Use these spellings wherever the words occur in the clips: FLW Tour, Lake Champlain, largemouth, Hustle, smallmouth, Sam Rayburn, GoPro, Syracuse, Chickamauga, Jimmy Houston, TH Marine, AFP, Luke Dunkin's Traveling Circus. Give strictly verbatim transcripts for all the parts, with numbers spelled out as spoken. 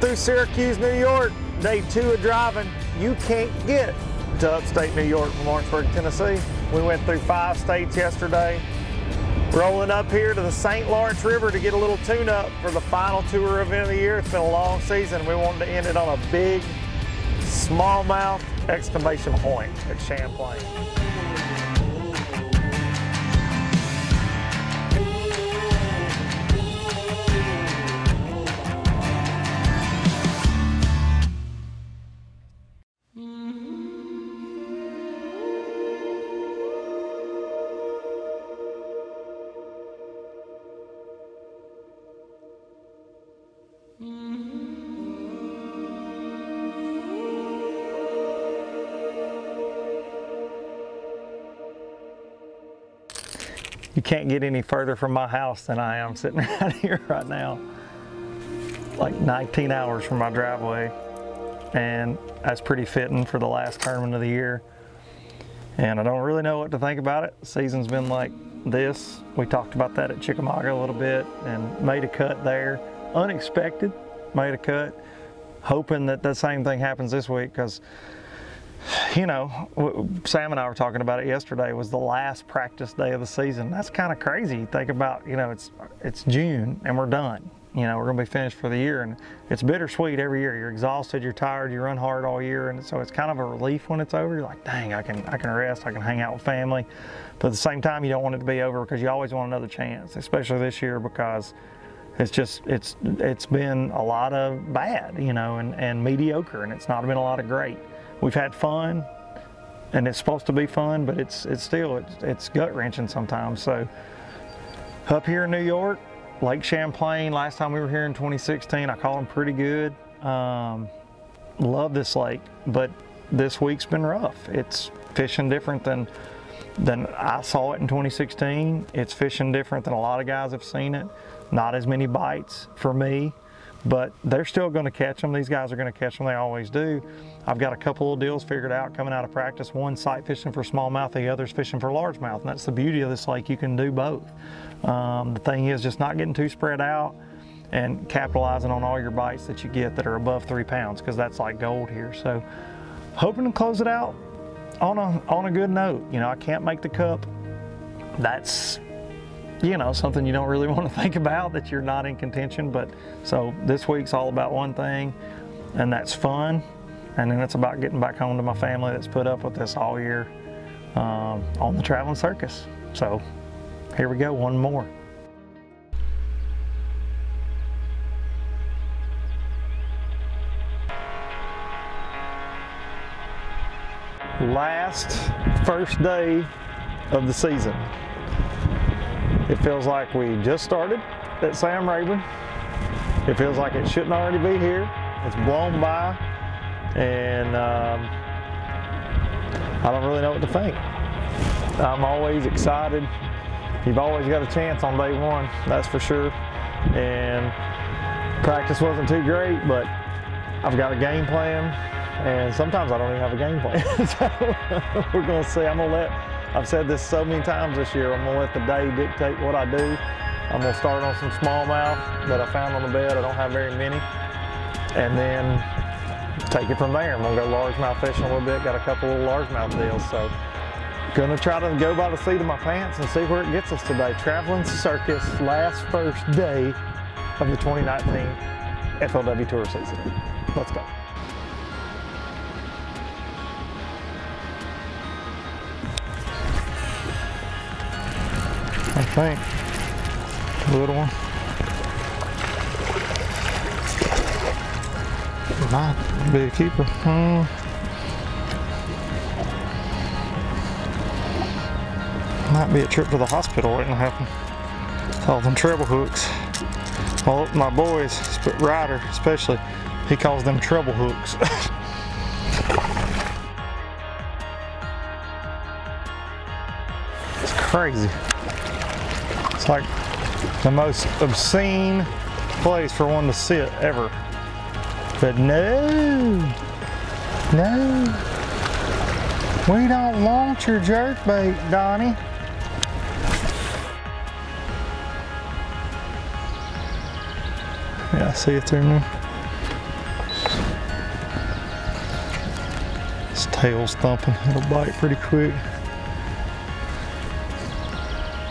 through Syracuse, New York, day two of driving. You can't get to upstate New York from Lawrenceburg, Tennessee. We went through five states yesterday. Rolling up here to the Saint Lawrence River to get a little tune-up for the final tour event of the year. It's been a long season. We wanted to end it on a big smallmouth exclamation point at Champlain. You can't get any further from my house than I am sitting right here right now. Like nineteen hours from my driveway. And that's pretty fitting for the last tournament of the year. And I don't really know what to think about it. Season's been like this. We talked about that at Chickamauga a little bit and made a cut there. Unexpected, made a cut. Hoping that the same thing happens this week because, you know, Sam and I were talking about it yesterday. It was the last practice day of the season. That's kind of crazy. Think about, you know, it's it's June and we're done. You know, we're going to be finished for the year, and it's bittersweet every year. You're exhausted, you're tired, you run hard all year, and so it's kind of a relief when it's over. You're like, dang, I can I can rest, I can hang out with family. But at the same time, you don't want it to be over because you always want another chance, especially this year because it's just it's it's been a lot of bad, you know, and and mediocre, and it's not been a lot of great. We've had fun, and it's supposed to be fun, but it's it's still, it's, it's gut-wrenching sometimes. So up here in New York, Lake Champlain, last time we were here in twenty sixteen, I caught them pretty good. Um, love this lake, but this week's been rough. It's fishing different than, than I saw it in twenty sixteen. It's fishing different than a lot of guys have seen it. Not as many bites for me. But they're still going to catch them. These guys are going to catch them. They always do. I've got a couple of deals figured out coming out of practice. One sight fishing for smallmouth, the other's fishing for largemouth. And that's the beauty of this lake. You can do both. Um, the thing is just not getting too spread out and capitalizing on all your bites that you get that are above three pounds because that's like gold here. So hoping to close it out on a, on a good note. You know, I can't make the cup. That's, you know, something you don't really want to think about, that you're not in contention. But so this week's all about one thing, and that's fun. And then it's about getting back home to my family that's put up with this all year um, on the traveling circus. So here we go, one more. Last first day of the season. It feels like we just started at Sam Rayburn. It feels like it shouldn't already be here. It's blown by, and um, I don't really know what to think. I'm always excited. You've always got a chance on day one, that's for sure. And practice wasn't too great, but I've got a game plan, and sometimes I don't even have a game plan. So we're gonna see. I'm gonna let. I've said this so many times this year, I'm gonna let the day dictate what I do. I'm gonna start on some smallmouth that I found on the bed. I don't have very many. And then take it from there. I'm gonna go largemouth fishing a little bit. Got a couple little largemouth deals. So gonna try to go by the seat of my pants and see where it gets us today. Traveling circus, last first day of the twenty nineteen F L W Tour season. Let's go. I think a little one. Might be a keeper. Hmm. Might be a trip to the hospital waiting to happen. It's all them treble hooks. Well, my boys, Ryder especially, he calls them treble hooks. It's crazy. It's like the most obscene place for one to sit ever. But no, no, we don't want your jerkbait, Donnie. Yeah, I see it there now. tail's thumping. It'll bite pretty quick.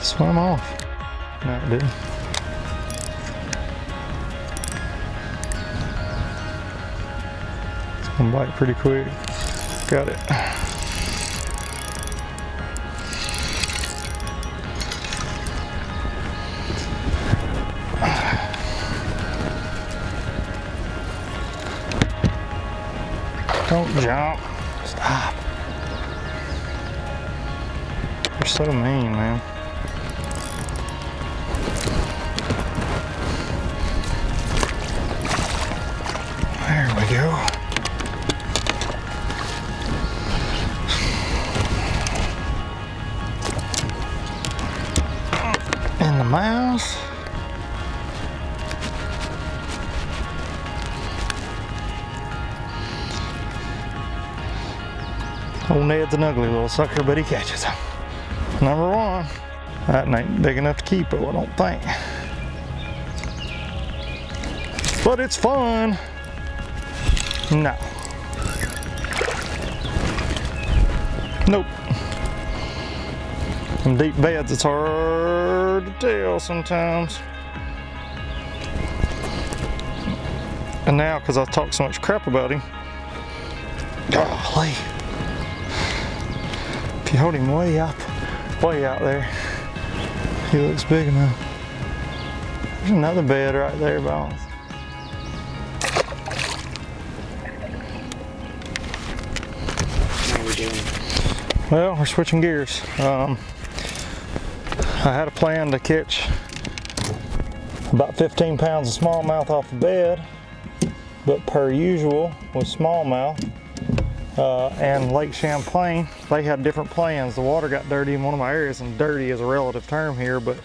Swim off. No, it didn't. It's gonna bite pretty quick. Got it. Don't jump. Stop. You're so mean, man. There we go. In the mouth. Old Ned's an ugly little sucker, but he catches them. Number one. That ain't big enough to keep it, I don't think. But it's fun. No. Nope. In deep beds, it's hard to tell sometimes. And now, because I talk so much crap about him, golly. If you hold him way up, way out there, he looks big enough. There's another bed right there, but well, we're switching gears. Um, I had a plan to catch about fifteen pounds of smallmouth off the bed, but per usual with smallmouth uh, and Lake Champlain, they had different plans. The water got dirty in one of my areas, and dirty is a relative term here, but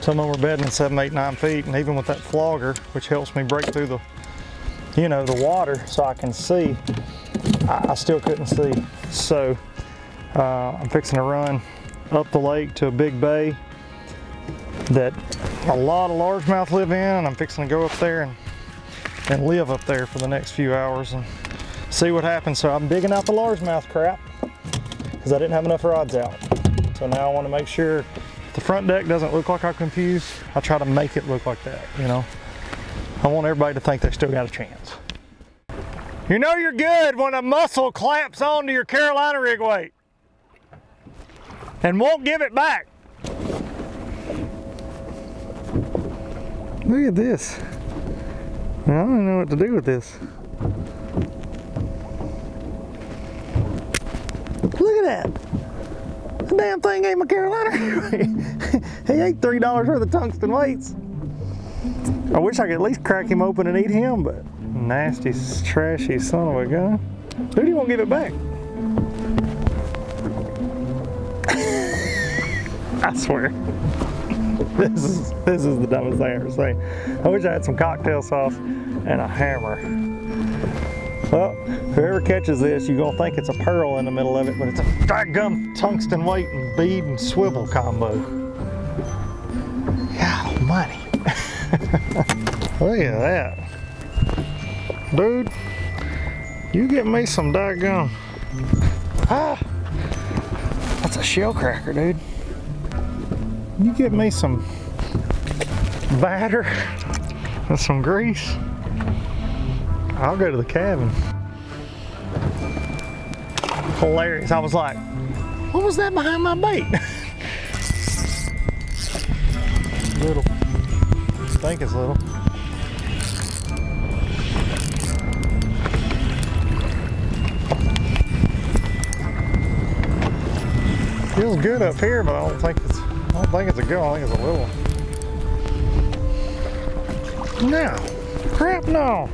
some of them were bedding seven, eight, nine feet, and even with that flogger, which helps me break through the, you know, the water so I can see, I, I still couldn't see. So. Uh, I'm fixing to run up the lake to a big bay that a lot of largemouth live in, and I'm fixing to go up there and, and live up there for the next few hours and see what happens. So I'm digging out the largemouth crap because I didn't have enough rods out. So now I want to make sure the front deck doesn't look like I'm confused. I try to make it look like that, you know. I want everybody to think they still got a chance. You know you're good when a muscle clamps onto your Carolina rig weight and won't give it back. Look at this. I don't know what to do with this. Look at that. The damn thing ate my Carolina. He ate three dollars worth of tungsten weights. I wish I could at least crack him open and eat him, but nasty, trashy son of a gun. Dude, he won't give it back. I swear, this is this is the dumbest thing I've ever seen. I wish I had some cocktail sauce and a hammer. Well, whoever catches this, you're gonna think it's a pearl in the middle of it, but it's a daggum tungsten weight and bead and swivel combo. God almighty! Look at that, dude. You get me some daggum. Ah, that's a shell cracker, dude. You get me some batter and some grease, I'll go to the cabin. Hilarious. I was like, what was that behind my bait? Little. I think it's little. Feels good up here, but I don't think it's I don't think it's a good one, I think it's a little one. No, crap no.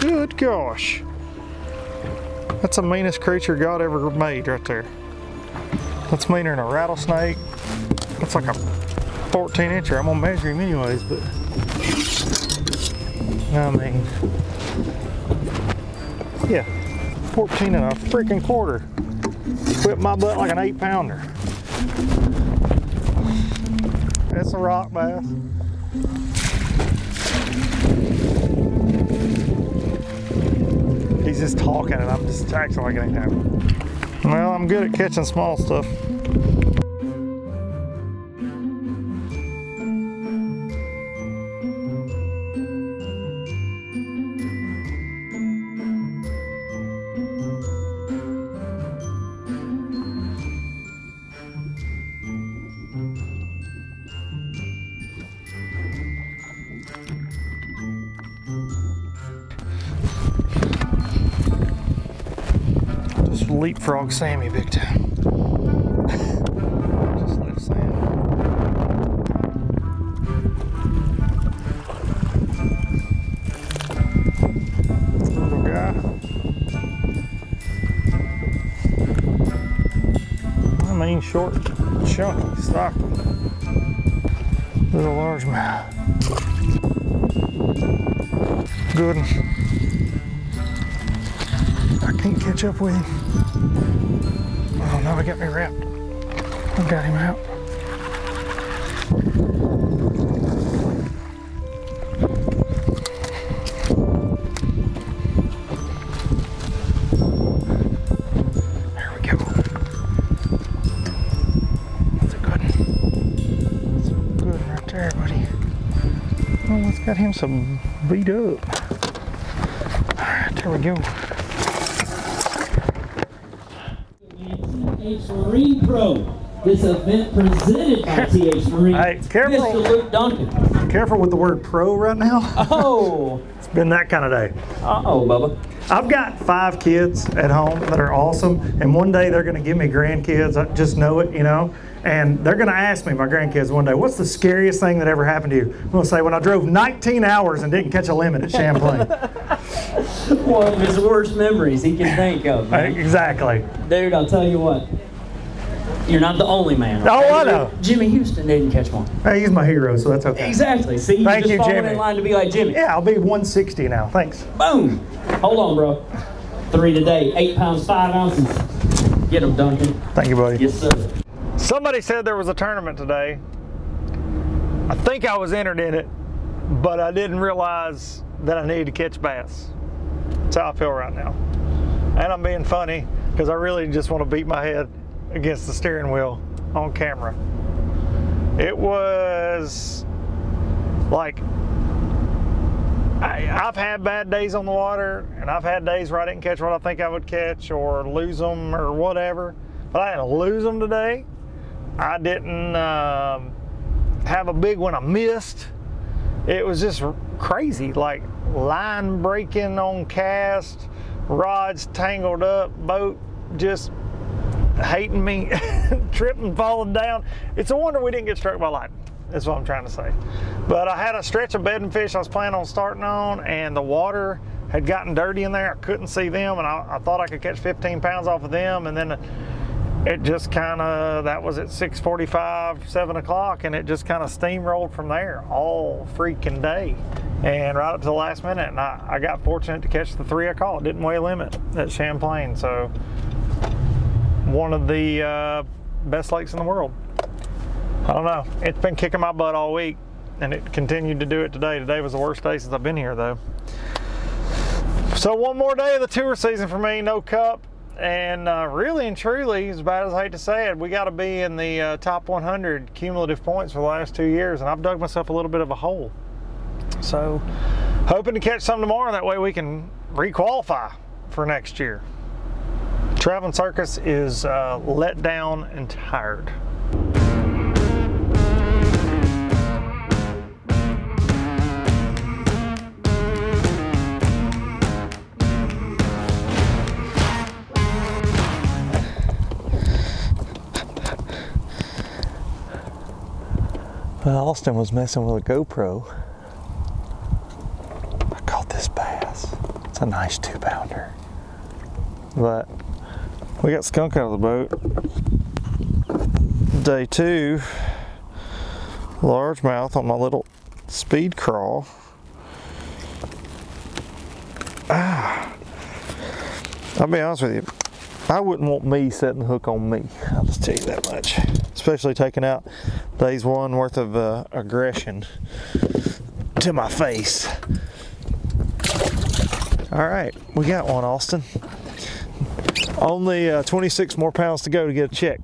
Good gosh. That's the meanest creature God ever made right there. That's meaner than a rattlesnake. That's like a fourteen incher. I'm gonna measure him anyways, but I mean, yeah, fourteen and a freaking quarter. Whipped my butt like an eight pounder. It's a rock bass. He Everybody's just talking and I'm just acting like it ain't happening. Well, I'm good at catching small stuff. Leapfrog Sammy big time. Just left Sam. Little guy. I mean short, chunky, stocky. Little largemouth. Good one. I can't catch up with him. Oh no, he got me wrapped. I got him out. There we go. That's a good one. That's a good one right there, buddy. Oh, what's got him so beat up? Alright, there we go. T H Marine Pro. This event presented by T H Marine. Hey, careful. Mister Luke Dunkin. Careful with the word pro right now. Oh. It's been that kind of day. Uh-oh, Bubba. I've got five kids at home that are awesome, and one day they're going to give me grandkids. I just know it, you know. And they're going to ask me, my grandkids, one day, what's the scariest thing that ever happened to you? I'm going to say, when I drove nineteen hours and didn't catch a limit at Champlain. One of his worst memories he can think of, man. Exactly. Dude, I'll tell you what. You're not the only man. Okay? Oh, I know. Jimmy Houston didn't catch one. Hey, he's my hero, so that's okay. Exactly. See, you're Thank just you, falling Jimmy. in line to be like Jimmy. Yeah, I'll be one sixty now. Thanks. Boom. Hold on, bro. Three today. Eight pounds, five ounces. Get him, Duncan. Thank you, buddy. Yes, sir. Somebody said there was a tournament today. I think I was entered in it, but I didn't realize that I needed to catch bass. That's how I feel right now. And I'm being funny because I really just want to beat my head against the steering wheel on camera. It was like, I, I've had bad days on the water, and I've had days where I didn't catch what I think I would catch or lose them or whatever, but I didn't lose them today. I didn't uh, have a big one I missed. It was just crazy, like line breaking on cast, rods tangled up, boat just hating me, tripping, falling down. It's a wonder we didn't get struck by lightning. That's what I'm trying to say. But I had a stretch of bed and fish I was planning on starting on, and the water had gotten dirty in there. I couldn't see them, and I, I thought I could catch fifteen pounds off of them, and then it just kind of, that was at six forty-five, seven o'clock, and it just kind of steamrolled from there all freaking day. And right up to the last minute, and I, I got fortunate to catch the three I caught. Didn't weigh a limit at Champlain, so one of the uh, best lakes in the world. I don't know. It's been kicking my butt all week, and it continued to do it today. Today was the worst day since I've been here, though. So one more day of the tour season for me, no cup. And uh, really and truly, as bad as I hate to say it, we got to be in the uh, top one hundred cumulative points for the last two years, and I've dug myself a little bit of a hole. So hoping to catch some tomorrow. That way we can re-qualify for next year. Traveling circus is uh, let down and tired. Well, Austin was messing with a GoPro. I caught this bass. It's a nice two pounder. But we got skunk out of the boat. Day two, largemouth on my little speed crawl. Ah, I'll be honest with you, I wouldn't want me setting the hook on me. I'll just tell you that much. Especially taking out days one worth of uh, aggression to my face. All right, we got one, Austin. Only uh, twenty-six more pounds to go to get a check.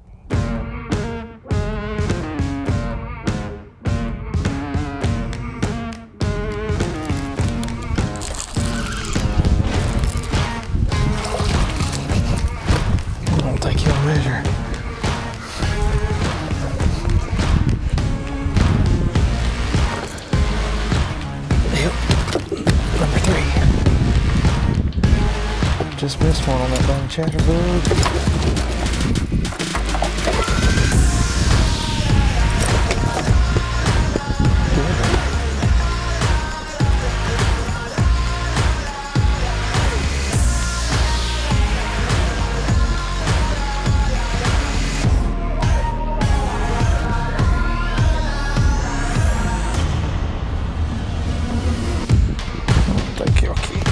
Just missed one on that damn chatterbug. I don't think you'll keep.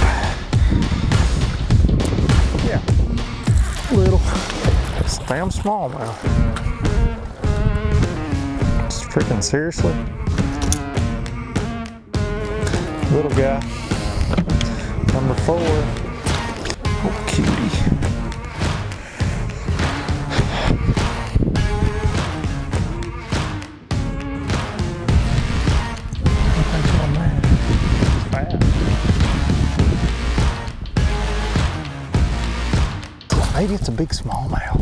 Little. It's damn small now. Just freaking seriously. Little guy. Number four. Oh, cutie. That's bad. Maybe it's a big smallmouth.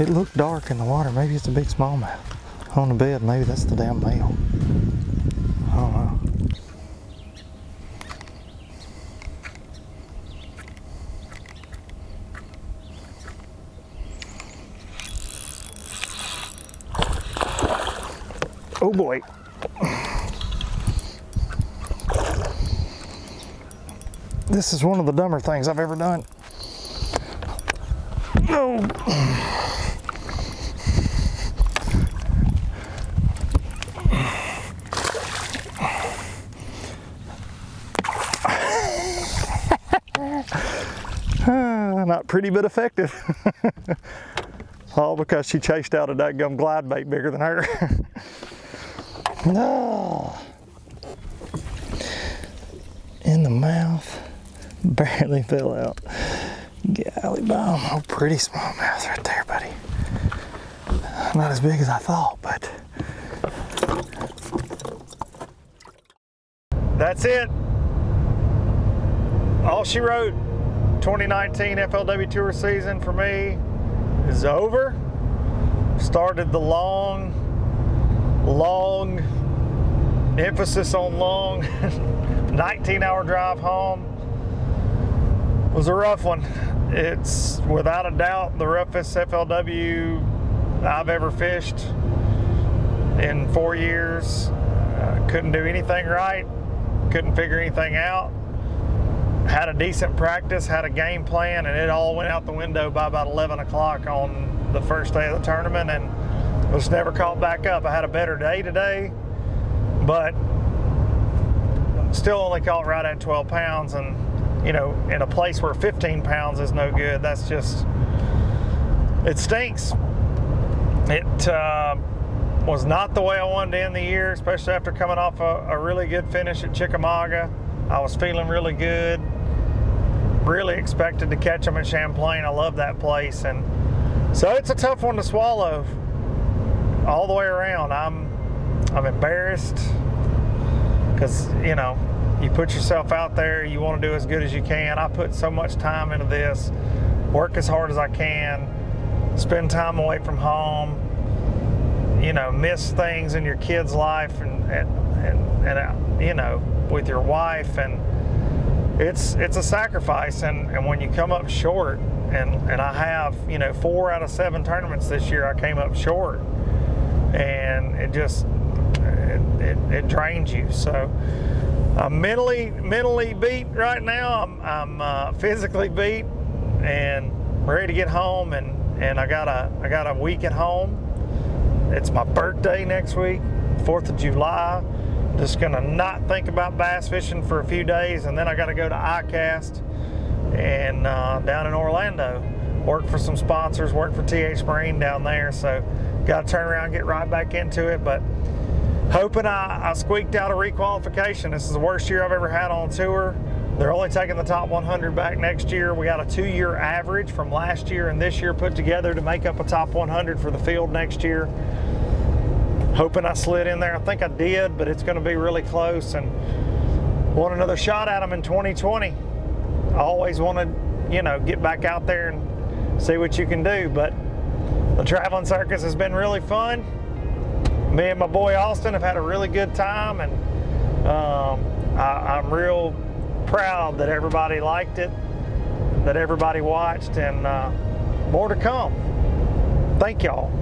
It looked dark in the water. Maybe it's a big smallmouth. On the bed, maybe that's the damn male. I don't know. Oh boy. This is one of the dumber things I've ever done. No. Not pretty, but effective. All because she chased out a dadgum glide bait bigger than her. No. In the mouth, barely fell out. Golly bomb, oh pretty small mouth right there, buddy. Not as big as I thought, but. That's it. All she wrote, twenty nineteen F L W Tour season for me is over. Started the long, long, emphasis on long, nineteen hour drive home. It was a rough one. It's without a doubt the roughest F L W I've ever fished in four years. Uh, couldn't do anything right, couldn't figure anything out. Had a decent practice, had a game plan, and it all went out the window by about eleven o'clock on the first day of the tournament and was never caught back up. I had a better day today, but still only caught right at twelve pounds, and you know, in a place where fifteen pounds is no good, that's just, it stinks. It uh, was not the way I wanted to end the year, especially after coming off a, a really good finish at Chickamauga. I was feeling really good, really expected to catch them in Champlain. I love that place. And so it's a tough one to swallow all the way around. I'm, I'm embarrassed because, you know, you put yourself out there, you want to do as good as you can. I put so much time into this, work as hard as I can, spend time away from home, you know, miss things in your kid's life and, and, and you know, with your wife. And it's it's a sacrifice. And, and when you come up short, and, and I have, you know, four out of seven tournaments this year, I came up short. And it just, it, it, it drains you. So. I'm mentally, mentally beat right now. I'm, I'm uh, physically beat, and ready to get home. And and I got a, I got a week at home. It's my birthday next week, fourth of July. Just gonna not think about bass fishing for a few days, and then I got to go to I cast, and uh, down in Orlando, work for some sponsors, work for T H Marine down there. So got to turn around, and get right back into it, but. Hoping I, I squeaked out a requalification. This is the worst year I've ever had on tour. They're only taking the top one hundred back next year. We got a two-year average from last year and this year put together to make up a top one hundred for the field next year. Hoping I slid in there. I think I did, but it's going to be really close, and want another shot at them in twenty twenty. I always want to, you know, get back out there and see what you can do, but the traveling circus has been really fun. Me and my boy Austin have had a really good time, and um, I, I'm real proud that everybody liked it, that everybody watched, and uh, more to come. Thank y'all.